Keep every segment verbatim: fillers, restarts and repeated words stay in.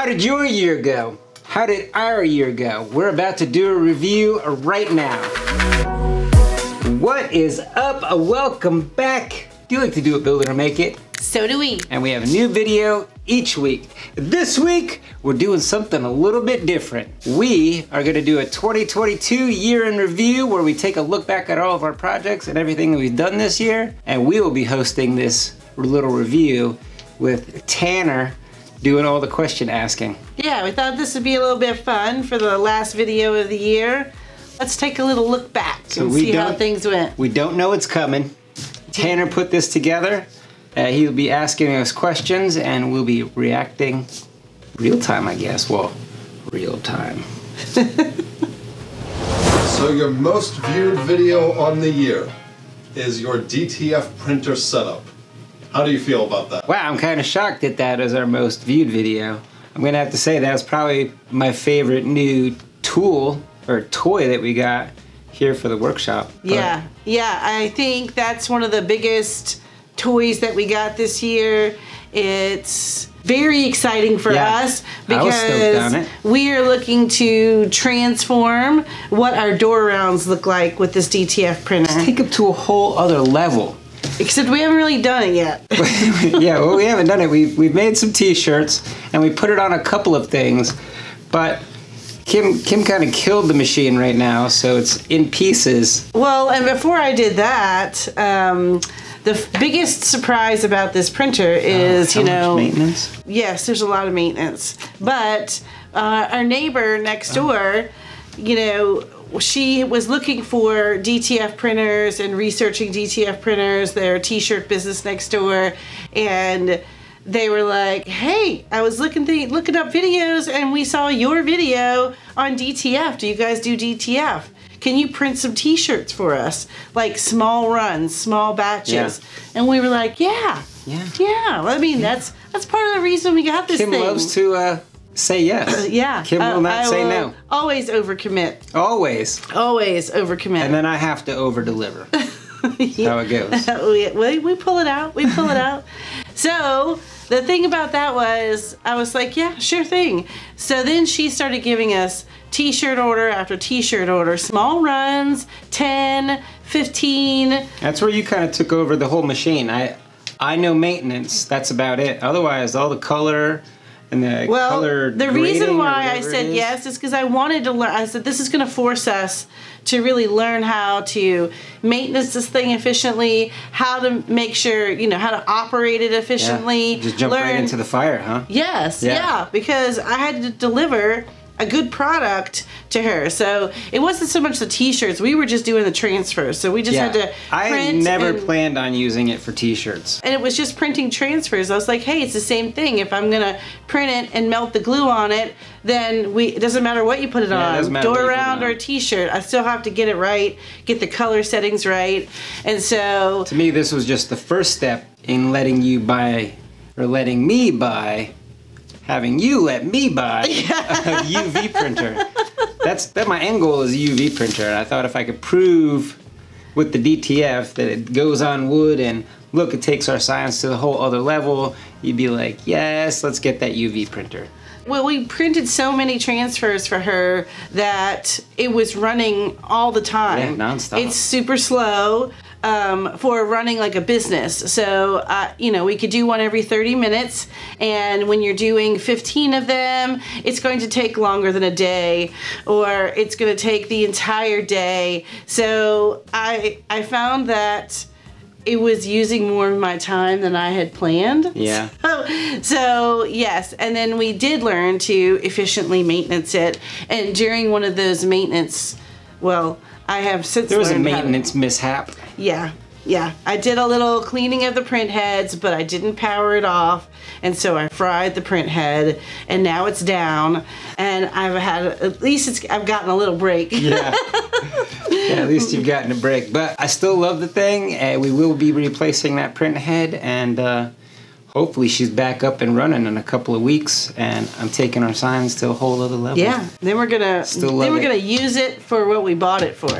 How did your year go? How did our year go? We're about to do a review right now. What is up? Welcome back. Do you like to do it, build it, or make it? So do we. And we have a new video each week. This week, we're doing something a little bit different. We are gonna do a twenty twenty-two year in review where we take a look back at all of our projects and everything that we've done this year. And we will be hosting this little review with Tanner doing all the question asking. Yeah, we thought this would be a little bit fun for the last video of the year. Let's take a little look back so and see how things went. We don't know it's coming. Tanner put this together. Uh, he'll be asking us questions and we'll be reacting real time, I guess. Well, real time. So your most viewed video on the year is your D T F printer setup. How do you feel about that? Wow, I'm kind of shocked that that is our most viewed video. I'm gonna have to say that was probably my favorite new tool or toy that we got here for the workshop. Yeah, but yeah, I think that's one of the biggest toys that we got this year. It's very exciting for yeah, us because we are looking to transform what our door rounds look like with this D T F printer. Let's take it to a whole other level. Except we haven't really done it yet. Yeah, well, we haven't done it. We've, we've made some t-shirts and we put it on a couple of things, but Kim, Kim kind of killed the machine right now, so it's in pieces. Well, and before I did that, um, the biggest surprise about this printer is, uh, you know, maintenance? Yes, there's a lot of maintenance. But uh, our neighbor next door, oh. you know, she was looking for D T F printers and researching D T F printers, their t-shirt business next door, and they were like, hey, I was looking th looking up videos and we saw your video on D T F. Do you guys do D T F? Can you print some t-shirts for us? Like small runs, small batches. Yeah. And we were like, yeah, yeah, yeah. I mean, yeah. that's that's part of the reason we got this Kim thing. Kim loves to uh, say yes. Yeah. Kim uh, will not I say will no. Always overcommit. Always. Always overcommit. And then I have to overdeliver. Yeah. How it goes. we, we pull it out, we pull it out. So the thing about that was, I was like, yeah, sure thing. So then she started giving us t-shirt order after t-shirt order, small runs, ten, fifteen. That's where you kind of took over the whole machine. I I know maintenance, that's about it. Otherwise, all the color and the well, color the reason why I said is. yes is because I wanted to learn. I said, this is going to force us to really learn how to maintenance this thing efficiently, how to make sure, you know, how to operate it efficiently. Yeah. Just jump learn. right into the fire, huh? Yes, yeah. yeah, because I had to deliver a good product to her. So it wasn't so much the t-shirts, we were just doing the transfers. So we just yeah. had to print. I never and, planned on using it for t-shirts. And it was just printing transfers. I was like, hey, it's the same thing. If I'm gonna print it and melt the glue on it, then we, it doesn't matter what you put it yeah, on, it door round or a t-shirt, I still have to get it right, get the color settings right. And so. To me, this was just the first step in letting you buy, or letting me buy, having you let me buy a U V printer. That's that. My end goal is a U V printer, and I thought if I could prove with the D T F that it goes on wood and look, it takes our science to the whole other level, you'd be like, yes, let's get that U V printer. Well, we printed so many transfers for her that it was running all the time. Yeah, nonstop. It's super slow um, for running like a business. So, uh, you know, we could do one every thirty minutes. And when you're doing fifteen of them, it's going to take longer than a day, or it's going to take the entire day. So I, I found that it was using more of my time than I had planned. Yeah. So, so, yes, and then we did learn to efficiently maintenance it. And during one of those maintenance, well, I have since There was learned a maintenance how to, mishap. Yeah, yeah. I did a little cleaning of the print heads, but I didn't power it off. And so I fried the print head, and now it's down. And I've had, at least it's, I've gotten a little break. Yeah. Yeah, at least you've gotten a break. But I still love the thing. Uh, we will be replacing that print head, and uh, hopefully she's back up and running in a couple of weeks. And I'm taking our signs to a whole other level. Yeah, then we're gonna still love then we're it. gonna use it for what we bought it for.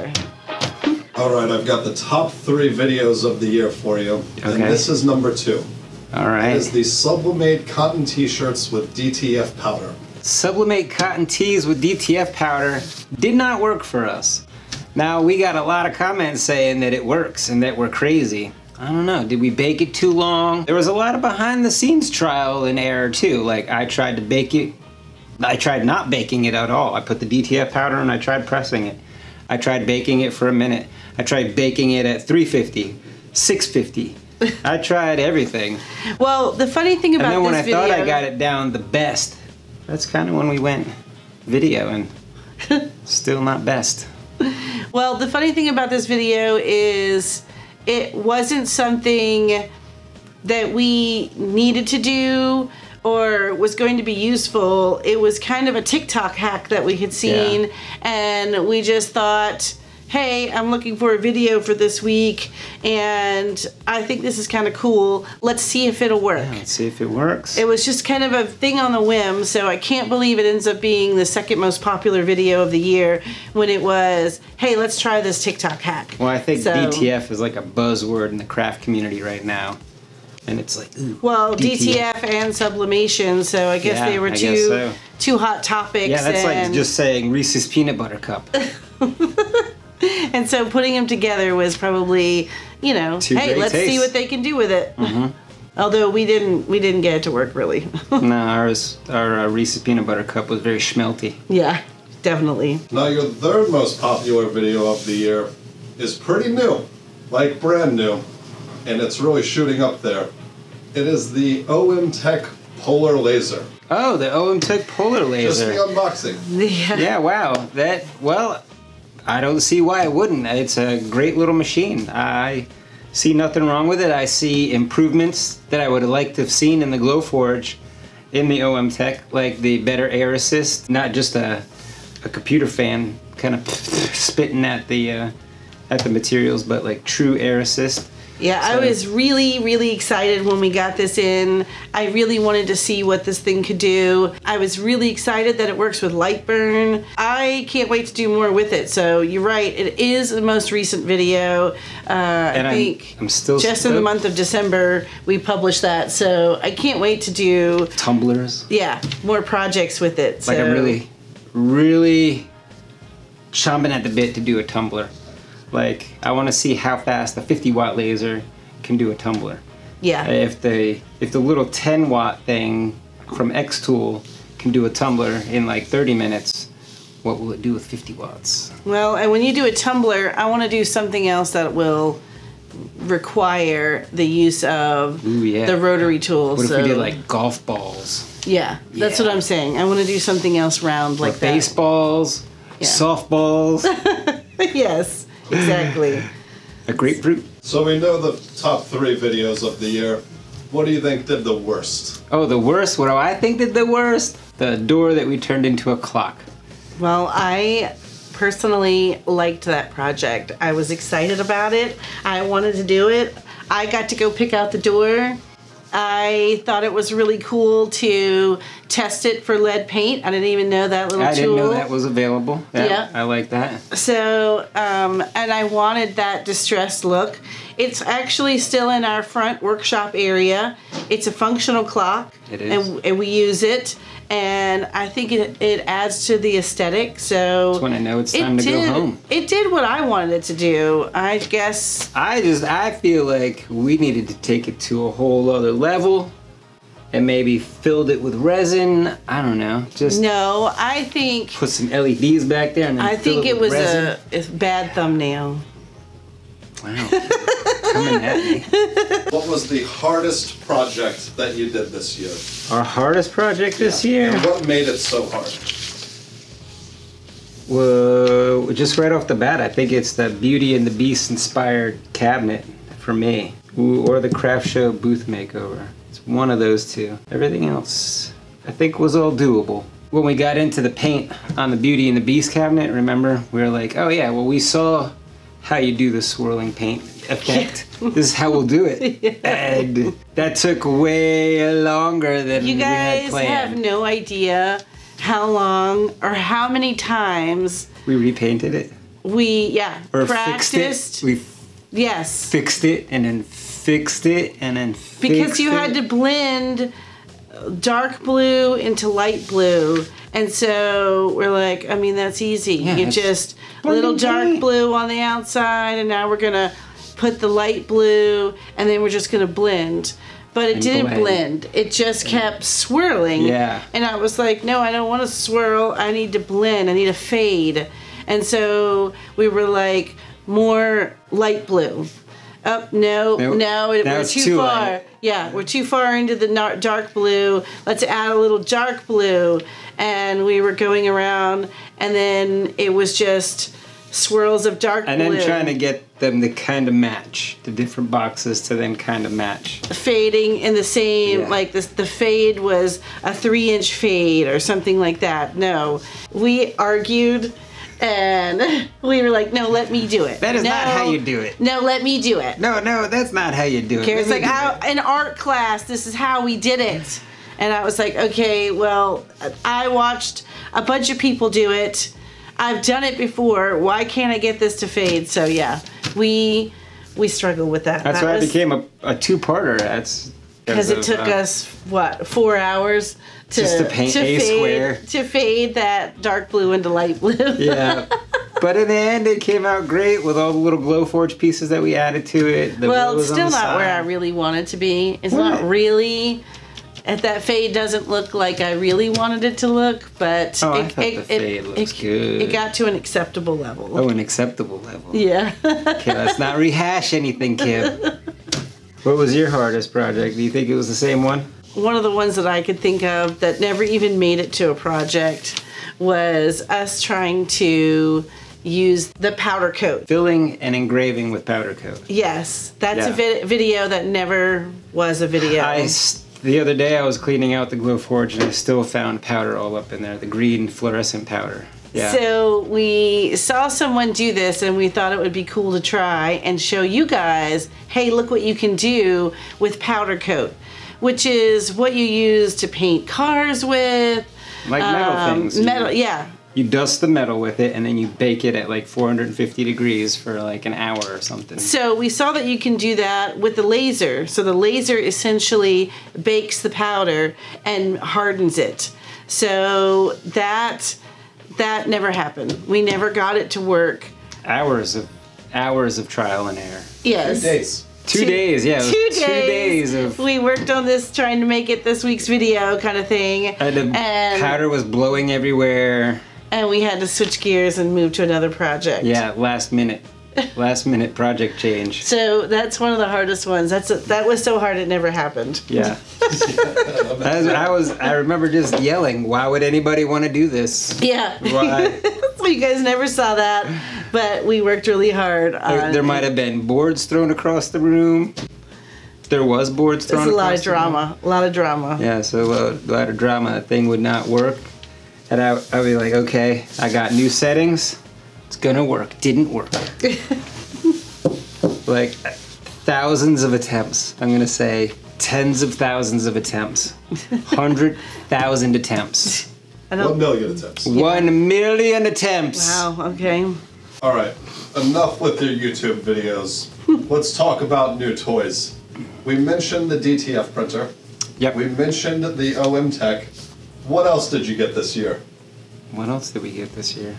All right, I've got the top three videos of the year for you, okay. and this is number two. All right. It is the Sublimate Cotton T-shirts with D T F powder. Sublimate Cotton Tees with D T F powder did not work for us. Now, we got a lot of comments saying that it works and that we're crazy. I don't know, did we bake it too long? There was a lot of behind the scenes trial and error too. Like, I tried to bake it, I tried not baking it at all. I put the D T F powder and I tried pressing it. I tried baking it for a minute. I tried baking it at three fifty, six fifty. I tried everything. Well, the funny thing about this video... And then when I video... thought I got it down the best, that's kind of when we went video and still not best. Well, the funny thing about this video is it wasn't something that we needed to do or was going to be useful. It was kind of a TikTok hack that we had seen, yeah. And we just thought, hey, I'm looking for a video for this week, and I think this is kind of cool. Let's see if it'll work. Yeah, let's see if it works. It was just kind of a thing on the whim, so I can't believe it ends up being the second most popular video of the year when it was, hey, let's try this TikTok hack. Well, I think so, D T F is like a buzzword in the craft community right now, and it's like, ooh, well, D T F. D T F and sublimation, so I guess yeah, they were two, so. two hot topics. Yeah, that's and... like just saying Reese's Peanut Butter Cup. And so putting them together was probably, you know, Two hey, let's taste. see what they can do with it. Mm-hmm. Although we didn't, we didn't get it to work really. No, ours, our uh, Reese's Peanut Butter Cup was very schmelty. Yeah, definitely. Now your third most popular video of the year is pretty new, like brand new, and it's really shooting up there. It is the OMTech Polar Laser. Oh, the OMTech Polar Laser. Just the unboxing. Yeah. Yeah. Wow. That well. I don't see why it wouldn't. It's a great little machine. I see nothing wrong with it. I see improvements that I would have liked to have seen in the Glowforge in the OMTech, like the better air assist, not just a, a computer fan kind of spitting at the, uh, at the materials, but like true air assist. Yeah, so I was really, really excited when we got this in. I really wanted to see what this thing could do. I was really excited that it works with Lightburn. I can't wait to do more with it. So you're right, it is the most recent video. Uh, and I think I'm, I'm still just stoked. In the month of December, we published that. So I can't wait to do... Tumblers. Yeah, more projects with it. Like so. I'm really, really chomping at the bit to do a Tumblr. Like, I want to see how fast a fifty watt laser can do a tumbler. Yeah. If the if the little ten watt thing from xTool can do a tumbler in like thirty minutes, what will it do with fifty watts? Well, and when you do a tumbler, I want to do something else that will require the use of Ooh, yeah. the rotary tools. What so. if we did like golf balls? Yeah, that's yeah. what I'm saying. I want to do something else round like or that. Baseballs, yeah. softballs. Yes. Exactly. A grapefruit. So we know the top three videos of the year. What do you think did the worst? Oh, the worst? What do I think did the worst? The door that we turned into a clock. Well, I personally liked that project. I was excited about it. I wanted to do it. I got to go pick out the door. I thought it was really cool to test it for lead paint. I didn't even know that little tool. I didn't know that was available. Yeah, yeah. I like that. So, um, and I wanted that distressed look. It's actually still in our front workshop area. It's a functional clock. It is. And, and we use it. And I think it, it adds to the aesthetic. So that's when I know it's time it to did, go home. It did what I wanted it to do, I guess. I just, I feel like we needed to take it to a whole other level and maybe filled it with resin. I don't know, just. No, I think. Put some L E Ds back there and then I fill think it, it with was resin. a bad thumbnail. Wow, coming at me. What was the hardest project that you did this year? Our hardest project yeah. this year? And what made it so hard? Well, just right off the bat, I think it's the Beauty and the Beast inspired cabinet for me. Ooh, or the craft show booth makeover. It's one of those two. Everything else, I think, was all doable. When we got into the paint on the Beauty and the Beast cabinet, remember, we were like, oh yeah, well, we saw how you do the swirling paint effect. Yeah. This is how we'll do it. Yeah. And that took way longer than we had planned. You guys have no idea how long or how many times we repainted it. We, yeah, or practiced. Fixed it. We yes. fixed it and then fixed it and then fixed Because you it. had to blend dark blue into light blue. And so we're like, I mean, that's easy. Yeah, you just a little dark blue on the outside, and now we're gonna put the light blue, and then we're just gonna blend. But it didn't blend. blend. It just kept swirling. Yeah. And I was like, no, I don't want to swirl. I need to blend. I need to fade. And so we were like, more light blue. Oh, no, no, no we're too, too far. Light. Yeah, we're too far into the dark blue. Let's add a little dark blue. And we were going around, and then it was just swirls of dark blue. And then blue. trying to get them to kind of match, the different boxes to then kind of match. Fading in the same, yeah. like this, the fade was a three inch fade or something like that. No, we argued and we were like, no, let me do it. That is no, not how you do it. No, let me do it. No, no, that's not how you do it. It's like, I, in art class, this is how we did it. And I was like, okay, well, I watched a bunch of people do it. I've done it before. Why can't I get this to fade? So yeah, we we struggle with that. That's that why was, I became a, a two-parter. That's because it took uh, us what four hours to just to paint to a fade, square to fade that dark blue into light blue. Yeah, but in the end, it came out great with all the little Glowforge pieces that we added to it. The well, it's still not side. where I really want it to be. It's what? not really. If that fade doesn't look like I really wanted it to look, but oh, it, I thought it, the fade it, looks it, good. It got to an acceptable level. Oh, an acceptable level. Yeah. Okay, let's not rehash anything, Kim. What was your hardest project? Do you think it was the same one? One of the ones that I could think of that never even made it to a project was us trying to use the powder coat. Filling and engraving with powder coat. Yes, that's yeah. a vi video that never was a video. I The other day I was cleaning out the Glowforge and I still found powder all up in there, the green fluorescent powder. Yeah. So we saw someone do this and we thought it would be cool to try and show you guys, hey, look what you can do with powder coat, which is what you use to paint cars with. Like metal um, things. Metal, yeah. You dust the metal with it and then you bake it at like four hundred fifty degrees for like an hour or something. So we saw that you can do that with the laser. So the laser essentially bakes the powder and hardens it. So that that never happened. We never got it to work. Hours of hours of trial and error. Yes. Two days. Two, two days, yeah. Two days. Two days of we worked on this, trying to make it this week's video kind of thing. And the and powder was blowing everywhere. And we had to switch gears and move to another project. Yeah, last minute. Last minute project change. So that's one of the hardest ones. That's a, that was so hard it never happened. Yeah. As I was, I remember just yelling, why would anybody want to do this? Yeah. Why? So you guys never saw that, but we worked really hard on There, there might have been boards thrown across the room. There was boards thrown across the room. There's a lot of drama. A lot of drama. Yeah, so uh, a lot of drama. That thing would not work. And I, I'd be like, okay, I got new settings. It's gonna work. Didn't work. Like thousands of attempts. I'm gonna say tens of thousands of attempts. Hundred thousand attempts. One million attempts. Yeah. One million attempts. Wow, okay. All right, enough with your YouTube videos. Let's talk about new toys. We mentioned the D T F printer. Yep. We mentioned the OMTech. What else did you get this year? What else did we get this year?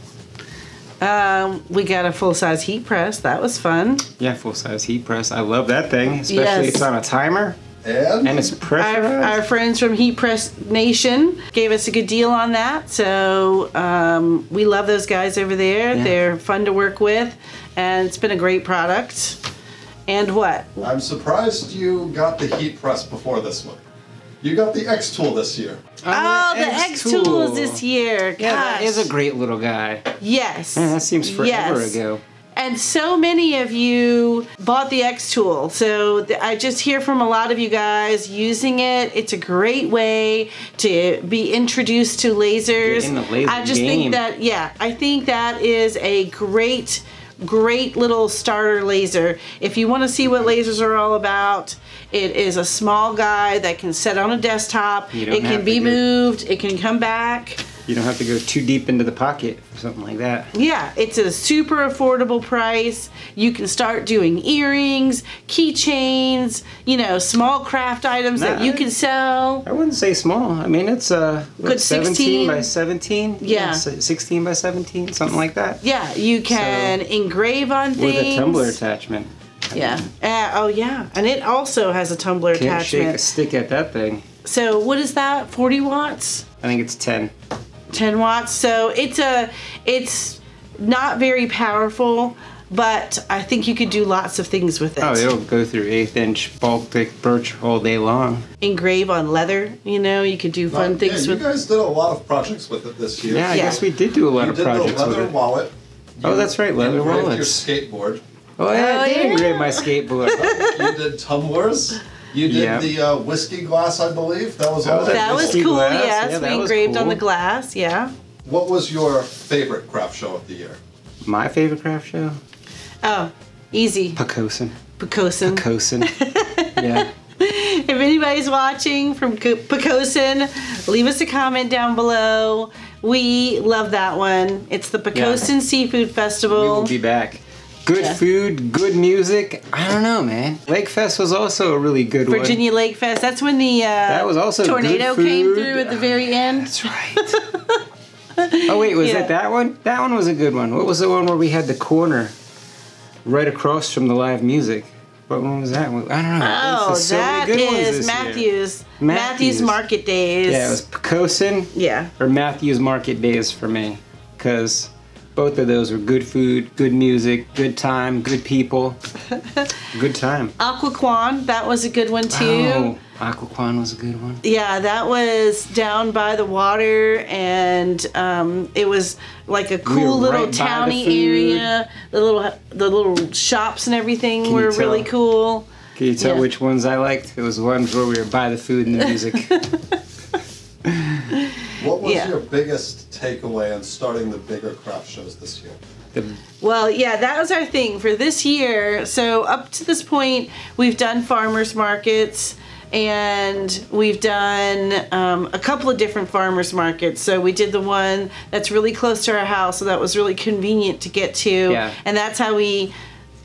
Um, we got a full-size heat press. That was fun. Yeah, full-size heat press. I love that thing, especially yes. It's on a timer. And, and it's pressurized. Our, our friends from Heat Press Nation gave us a good deal on that. So um, we love those guys over there. Yeah. They're fun to work with, and it's been a great product. And what? I'm surprised you got the heat press before this one. You got the xTool this year. Oh, the xTool is this year. Gosh. Yeah, that is a great little guy. Yes. Man, that seems forever yes. ago. And so many of you bought the xTool. So the, I just hear from a lot of you guys using it. It's a great way to be introduced to lasers. Get in the laser I just game. think that, yeah, I think that is a great, great little starter laser. If you want to see what lasers are all about, it is a small guy that can sit on a desktop. It can be moved. It can come back. you don't have to go too deep into the pocket or something like that. Yeah, it's a super affordable price. You can start doing earrings, keychains, you know, small craft items nah, that you I, can sell. I wouldn't say small. I mean, it's uh, what, good seventeen by seventeen. Yeah. yeah. sixteen by seventeen, something like that. Yeah, you can so, engrave on things. With a tumbler attachment. I yeah. Uh, oh, yeah. And it also has a tumbler can't attachment. Can't shake a stick at that thing. So what is that, forty watts? I think it's ten watts. So it's a, it's not very powerful, but I think you could do lots of things with it. Oh, it'll go through eighth inch Baltic birch all day long. Engrave on leather, you know, you could do fun like, things yeah, with it. You guys did a lot of projects with it this year. Yeah, I yeah. guess we did do a lot you of projects with it. You did the leather wallet. Oh, that's right, leather wallet. You engraved your skateboard. Oh, yeah, oh, I did yeah. engrave my skateboard. You did tumblers. You did yep. the uh, whiskey glass, I believe. That was all. Oh, that, that was cool. Glass. Yes, yeah, we engraved cool. on the glass. Yeah. What was your favorite craft show of the year? My favorite craft show? Oh, easy. Pocosin. Pocosin. Pocosin. Yeah. If anybody's watching from Pocosin, leave us a comment down below. We love that one. It's the Pocosin yeah. Seafood Festival. We will be back. Good yeah. food, good music. I don't know, man. Lake Fest was also a really good Virginia one. Virginia Lake Fest. That's when the uh, that was also tornado good food. came through at the very end. That's right. Oh, wait, was yeah. it that one? That one was a good one. What was the one where we had the corner right across from the live music? What one was that? I don't know. Oh, so that many good is ones Matthews. Matthews. Matthews Market Days. Yeah, it was Pocosin. Yeah. Or Matthews Market Days for me. Because both of those were good food, good music, good time, good people, good time. Occoquan, that was a good one too. Oh, Occoquan was a good one. Yeah, that was down by the water, and um, it was like a cool we little right towny the area. The little the little shops and everything Can were really cool. Can you tell yeah. which ones I liked? It was the ones where we were by the food and the music. What was yeah. your biggest takeaway on starting the bigger craft shows this year? Well, yeah, that was our thing for this year. So up to this point, we've done farmers markets, and we've done um, a couple of different farmers markets. So we did the one that's really close to our house, so that was really convenient to get to, yeah. and that's how we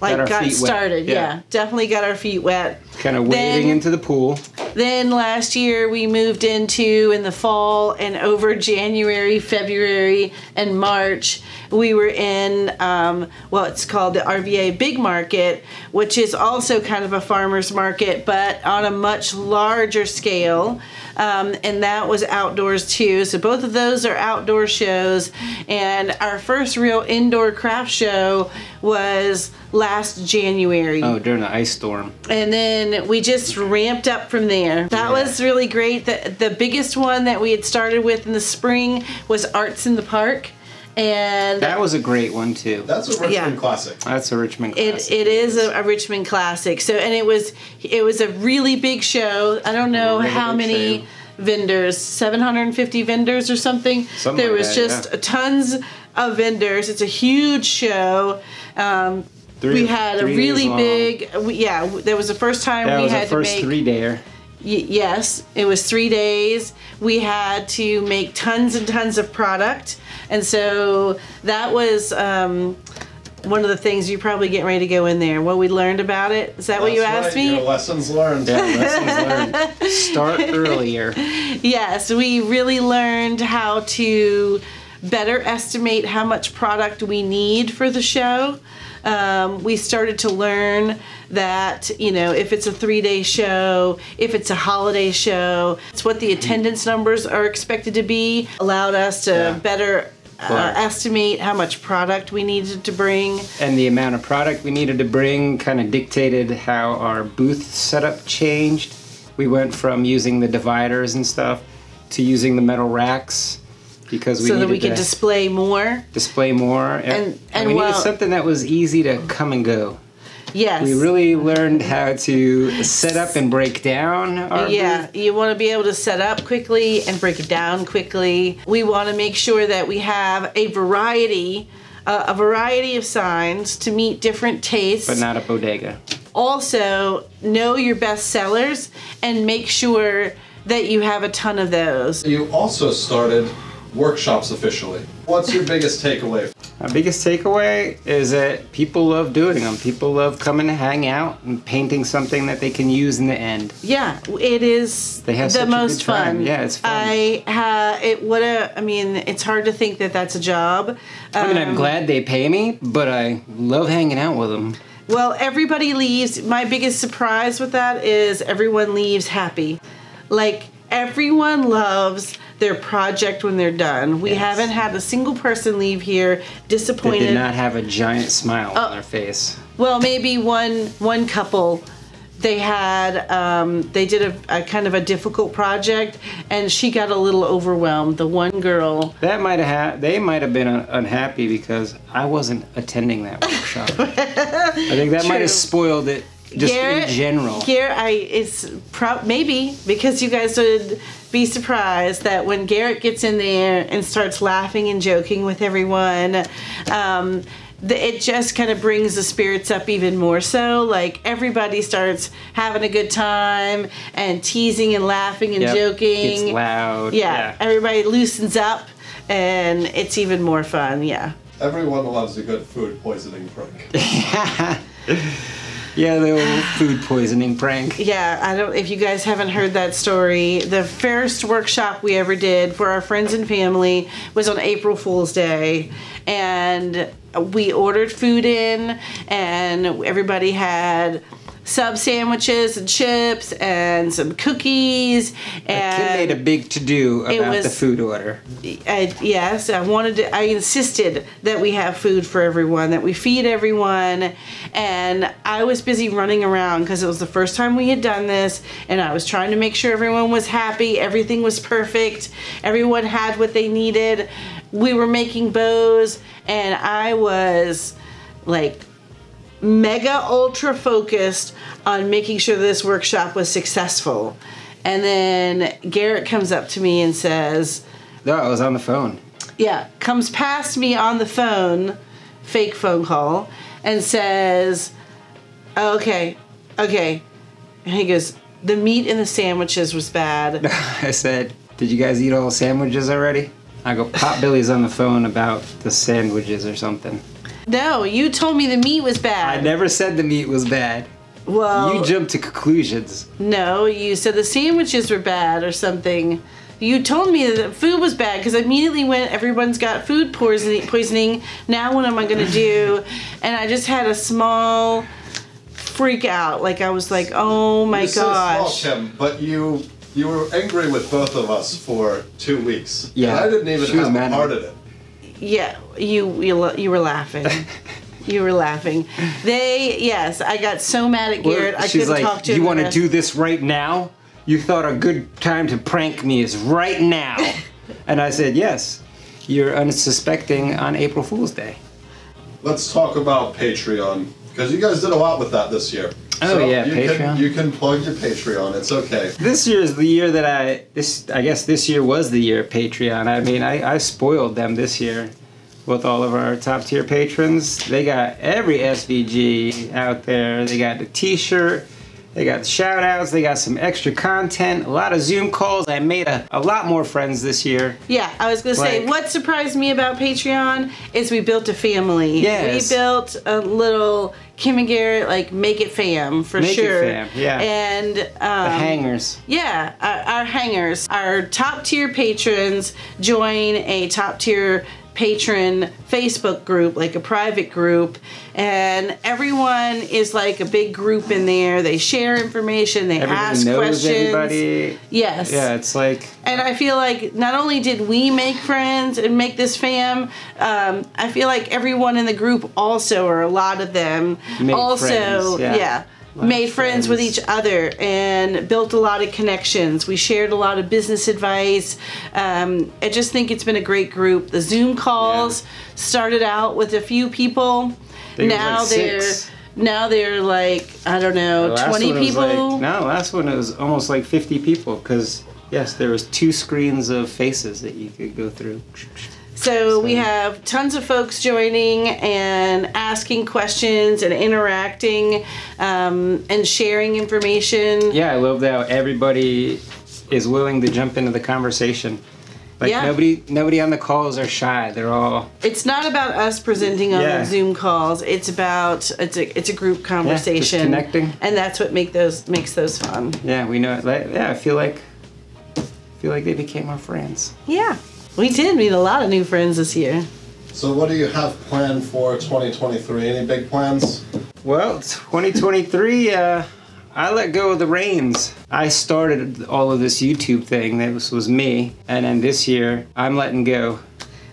like got, got started. Yeah. yeah, definitely got our feet wet. Kind of wading into the pool. Then last year we moved into, in the fall and over January, February, and March, we were in um, what's called the R V A Big Market, which is also kind of a farmer's market, but on a much larger scale. Um, and that was outdoors too. So both of those are outdoor shows. And our first real indoor craft show was last January. Oh, during the ice storm. And then we just ramped up from there. That yeah. was really great. The, the biggest one that we had started with in the spring was Arts in the Park. And that was a great one too. That's a Richmond yeah. classic. That's a Richmond classic. It, it is a, a Richmond classic. So, and it was it was a really big show. I don't know really how many show. vendors, seven hundred fifty vendors or something. something there like was that, just yeah. tons of vendors. It's a huge show. Um, three, we had a really big, we, yeah, that was the first time that we was had to make. That was the first three-dayer. Yes, it was three days. We had to make tons and tons of product. And so that was um, one of the things you're probably getting ready to go in there. What we learned about it. Is that That's what you asked right. me? Your lessons learned. Yeah, lessons learned. Start earlier. Yes, we really learned how to better estimate how much product we need for the show. Um, we started to learn that, you know, if it's a three-day show, if it's a holiday show, it's what the attendance numbers are expected to be. Allowed us to yeah. better uh, estimate how much product we needed to bring. And the amount of product we needed to bring kind of dictated how our booth setup changed. We went from using the dividers and stuff to using the metal racks. Because we so that we could display more. Display more. And, and, and we well, needed something that was easy to come and go. Yes. We really learned how to set up and break down our Yeah, booth. You want to be able to set up quickly and break it down quickly. We want to make sure that we have a variety, uh, a variety of signs to meet different tastes. But not a bodega. Also, know your best sellers and make sure that you have a ton of those. You also started workshops officially. What's your biggest takeaway? My biggest takeaway is that people love doing them. People love coming to hang out and painting something that they can use in the end. Yeah, it is they have the most fun. Yeah, it's fun. I, uh, it, what a, I mean, it's hard to think that that's a job. Um, I mean, I'm glad they pay me, but I love hanging out with them. Well, everybody leaves. My biggest surprise with that is everyone leaves happy. Like, everyone loves their project when they're done. We yes. haven't had a single person leave here disappointed. They did not have a giant smile uh, on their face. Well, maybe one one couple. They had um, they did a, a kind of a difficult project, and she got a little overwhelmed. The one girl that might have they might have been un unhappy because I wasn't attending that workshop. I think that True. might have spoiled it. Just Garrett, in general. Garrett, I, it's pro maybe because you guys would be surprised that when Garrett gets in there and starts laughing and joking with everyone, um, the, it just kind of brings the spirits up even more so. Like, everybody starts having a good time and teasing and laughing and yep, joking. It's loud. Yeah, yeah, everybody loosens up and it's even more fun, yeah. Everyone loves a good food poisoning prank. Yeah. Yeah, the old food poisoning prank. Yeah, I don't. If you guys haven't heard that story, the first workshop we ever did for our friends and family was on April Fool's Day, and we ordered food in, and everybody had sub sandwiches and chips and some cookies. And the kid made a big to-do about was, the food order. I, yes, I wanted to, I insisted that we have food for everyone, that we feed everyone. And I was busy running around because it was the first time we had done this, and I was trying to make sure everyone was happy, everything was perfect, everyone had what they needed. We were making bows, and I was like, mega ultra focused on making sure this workshop was successful. And then Garrett comes up to me and says, no, I was on the phone. Yeah, comes past me on the phone, fake phone call, and says, oh, okay, okay. And he goes, the meat in the sandwiches was bad. I said, did you guys eat all the sandwiches already? I go, Pop Billy's on the phone about the sandwiches or something. No, you told me the meat was bad. I never said the meat was bad. Well, you jumped to conclusions. No, you said the sandwiches were bad or something. You told me that the food was bad because I immediately went, everyone's got food poisoning, poisoning. Now what am I going to do? And I just had a small freak out. Like, I was like, oh my gosh. This is awesome, but you... You were angry with both of us for two weeks. Yeah, I didn't even have a part in it. Yeah, you you you were laughing. You were laughing. They yes, I got so mad at Garrett. Well, I couldn't like, talk to him. You want to do this right now? You thought a good time to prank me is right now, and I said yes. You're unsuspecting on April Fool's Day. Let's talk about Patreon because you guys did a lot with that this year. Oh so yeah, you Patreon. Can, you can plug your Patreon. It's okay. This year is the year that I this. I guess this year was the year of Patreon. I mean, I, I spoiled them this year with all of our top tier patrons. They got every S V G out there. They got the T-shirt. They got shout outs. They got some extra content. A lot of Zoom calls. I made a, a lot more friends this year. Yeah, I was gonna like, say what surprised me about Patreon is we built a family. Yes. We built a little. Kim and Garrett, like, make it fam, for make sure. Make it fam, yeah. And, um... the hangers. Yeah, our, our hangers. Our top-tier patrons join a top-tier patron Facebook group, like a private group, and everyone is, like, a big group in there. They share information, they Everybody ask knows questions. Everybody. Yes. Yeah, it's like... And I feel like not only did we make friends and make this fam, um, I feel like everyone in the group also, or a lot of them, made also, friends, yeah, yeah made friends, friends with each other and built a lot of connections. We shared a lot of business advice. Um, I just think it's been a great group. The Zoom calls yeah. started out with a few people. They now like they're six. Now they're like, I don't know, twenty people. Like, no, last one it was almost like fifty people because yes, there was two screens of faces that you could go through. So we have tons of folks joining and asking questions and interacting um, and sharing information. Yeah, I love how everybody is willing to jump into the conversation. Like yeah. nobody nobody on the calls are shy. They're all It's not about us presenting on yeah. Zoom calls. It's about it's a it's a group conversation. Yeah, connecting. And that's what make those makes those fun. Yeah, we know it. Yeah, I feel like I feel like they became our friends. Yeah. We did meet a lot of new friends this year. So what do you have planned for twenty twenty-three? Any big plans? Well, twenty twenty-three, uh I let go of the reins. I started all of this YouTube thing. That was, was me. And then this year, I'm letting go.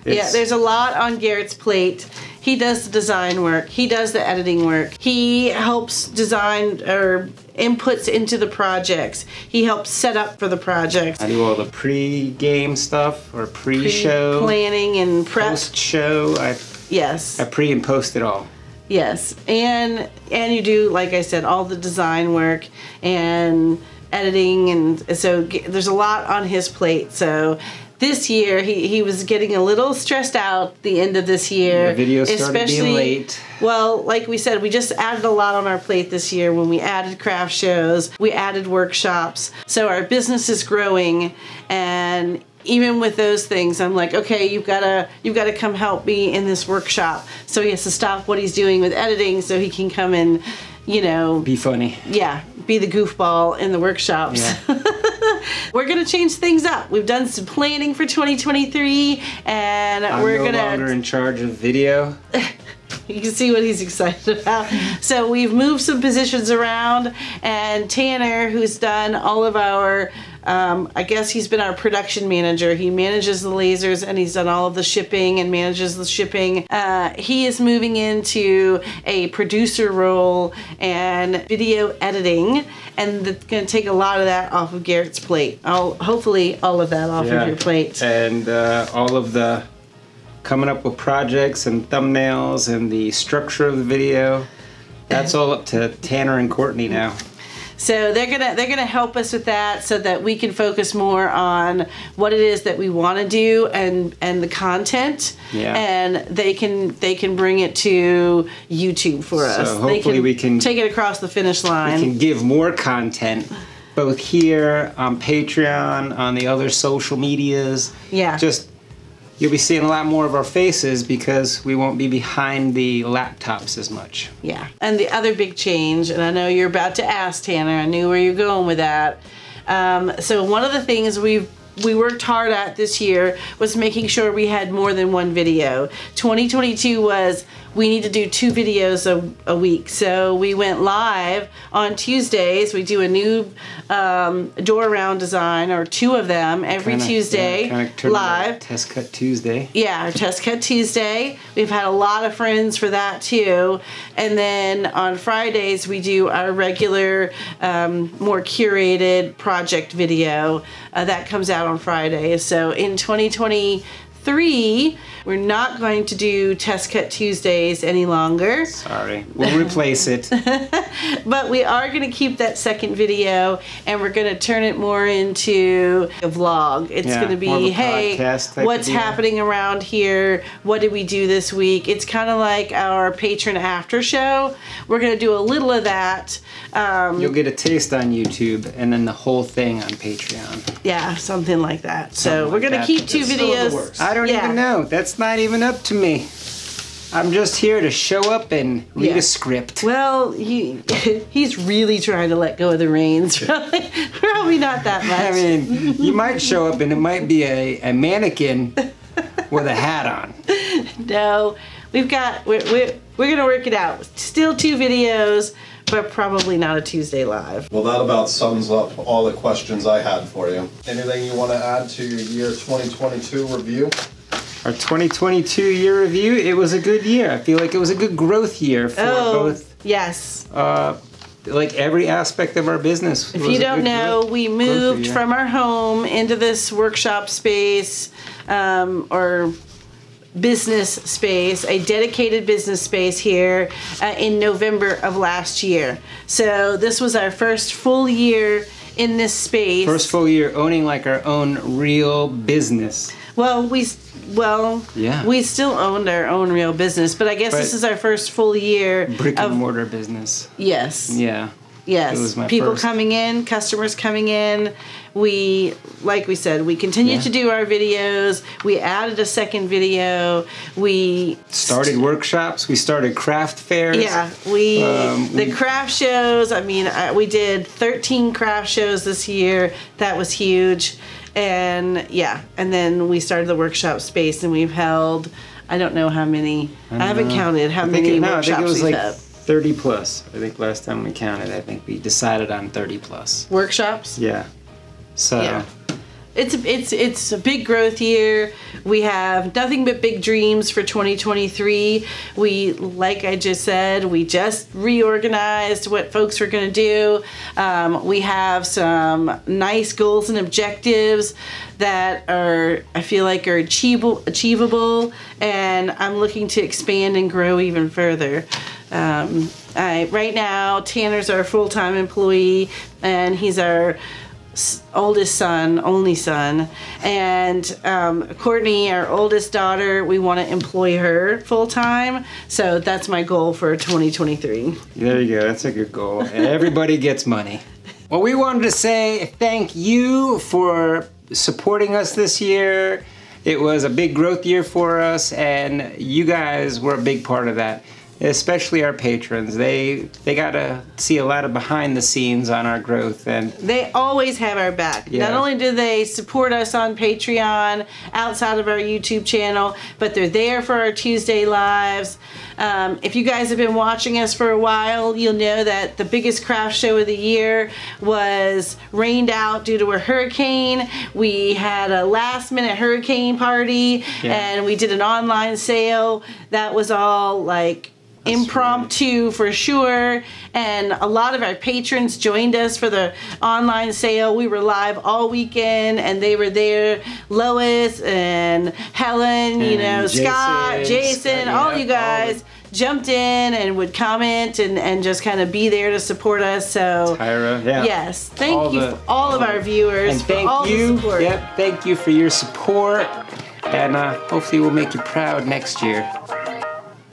It's yeah, there's a lot on Garrett's plate. He does the design work. He does the editing work. He helps design or inputs into the projects. He helps set up for the projects. I do all the pre-game stuff or pre-show. Pre-planning and prep. Post-show. I, yes. I pre and post it all. Yes, and and you do, like I said, all the design work and editing, and so g there's a lot on his plate. So this year he, he was getting a little stressed out the end of this year. The video started being late. Well, like we said, we just added a lot on our plate this year when we added craft shows, we added workshops. So our business is growing, and even with those things, I'm like, okay, you've gotta, you've gotta come help me in this workshop. So he has to stop what he's doing with editing so he can come and, you know, be funny. Yeah, be the goofball in the workshops. Yeah. We're gonna change things up. We've done some planning for twenty twenty-three, and I'm we're no gonna. I'm no longer in charge of video. You can see what he's excited about. So we've moved some positions around, and Tanner, who's done all of our. Um, I guess he's been our production manager. He manages the lasers, and he's done all of the shipping and manages the shipping. Uh, he is moving into a producer role and video editing, and that's going to take a lot of that off of Garrett's plate. I'll, hopefully all of that off yeah. of your plate. And uh, all of the coming up with projects and thumbnails and the structure of the video, that's all up to Tanner and Courtney now. So they're gonna they're gonna help us with that so that we can focus more on what it is that we want to do and and the content. Yeah. And they can they can bring it to YouTube for us. So hopefully they can we can take it across the finish line. We can give more content, both here on Patreon, on the other social medias. Yeah. Just. You'll be seeing a lot more of our faces because we won't be behind the laptops as much. Yeah, and the other big change, and I know you're about to ask, Tanner, I knew where you're going with that. Um, so one of the things we've we worked hard at this year was making sure we had more than one video. twenty twenty-two was, we need to do two videos a, a week. So we went live on Tuesdays. We do a new um, door round design, or two of them every kinda, Tuesday, yeah, live. Test Cut Tuesday. Yeah, our Test Cut Tuesday. We've had a lot of friends for that too. And then on Fridays, we do our regular, um, more curated project video uh, that comes out on Friday. So in twenty twenty-three, we're not going to do Test Cut Tuesdays any longer. Sorry, we'll replace it. But we are going to keep that second video, and we're going to turn it more into a vlog. It's yeah, going to be, hey, what's video. happening around here? What did we do this week? It's kind of like our patron after show. We're going to do a little of that. Um, You'll get a taste on YouTube, and then the whole thing on Patreon. Yeah, something like that. Something so we're like going to keep two it's videos. I don't yeah. even know. That's It's not even up to me. I'm just here to show up and read yeah. a script. Well, he, he's really trying to let go of the reins. Probably, probably not that much. I mean, you might show up and it might be a, a mannequin with a hat on. No, we've got, we're, we're, we're gonna work it out. Still two videos, but probably not a Tuesday live. Well, that about sums up all the questions I had for you. Anything you wanna add to your year twenty twenty-two review? Our twenty twenty-two year review, it was a good year. I feel like it was a good growth year for oh, both. Yes. Uh, like every aspect of our business. If you don't know, growth, we moved from our home into this workshop space um, or business space, a dedicated business space here uh, in November of last year. So this was our first full year in this space. First full year owning like our own real business. Well, we well yeah. we still owned our own real business, but I guess but this is our first full year brick and of, mortar business. Yes. Yeah. Yes, it was my people first. coming in, customers coming in. We, like we said, we continued yeah. to do our videos. We added a second video. We started st workshops. We started craft fairs. Yeah, we um, the we, craft shows. I mean, I, we did thirteen craft shows this year. That was huge, and yeah, and then we started the workshop space, and we've held, I don't know how many. I, I haven't know. counted how I many think it, workshops no, I think it was we've like, had. thirty plus. I think last time we counted, I think we decided on thirty plus workshops. Yeah. So yeah. It's it's it's a big growth year. We have nothing but big dreams for twenty twenty-three. We, like I just said, we just reorganized what folks were going to do. Um, we have some nice goals and objectives that are, I feel like, are achievable, achievable, and I'm looking to expand and grow even further. Um, I, right now, Tanner's our full-time employee, and he's our oldest son, only son, and um, Courtney, our oldest daughter, we want to employ her full-time, so that's my goal for twenty twenty-three. There you go, that's a good goal. And everybody gets money. Well, we wanted to say thank you for supporting us this year. It was a big growth year for us, and you guys were a big part of that, especially our patrons. They they got to see a lot of behind the scenes on our growth. And they always have our back. Yeah. Not only do they support us on Patreon, outside of our YouTube channel, but they're there for our Tuesday lives. Um, if you guys have been watching us for a while, you'll know that the biggest craft show of the year was rained out due to a hurricane. We had a last minute hurricane party, yeah. and we did an online sale. That was all like That's impromptu right. for sure, and a lot of our patrons joined us for the online sale. We were live all weekend, and they were there. Lois and Helen, and you know, Jason, Scott, Jason, uh, all yeah, you guys all jumped in and would comment and, and just kind of be there to support us. So Tyra, yeah. yes, thank all you the, for all um, of our viewers and thank for all you. the support. Yep, thank you for your support, and uh, hopefully we'll make you proud next year.